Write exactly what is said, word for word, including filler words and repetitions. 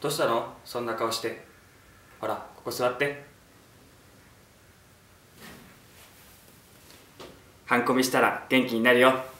どうしたのそんな顔して。ほらここ座って。ハンコミしたら元気になるよ。